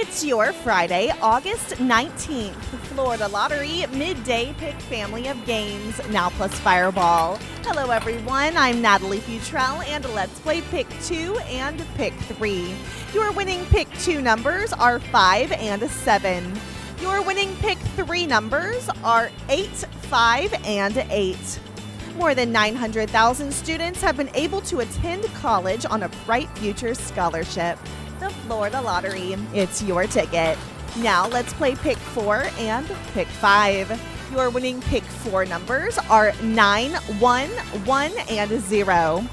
It's your Friday, August 19th. Florida Lottery Midday Pick Family of Games, Now Plus Fireball. Hello everyone, I'm Natalie Futrell and let's play Pick 2 and Pick 3. Your winning Pick 2 numbers are 5 and 7. Your winning Pick 3 numbers are 8, 5, and 8. More than 900,000 students have been able to attend college on a Bright Future Scholarship. The Florida Lottery, it's your ticket. Now let's play Pick 4 and Pick 5. Your winning Pick 4 numbers are 9, 1, 1, and 0.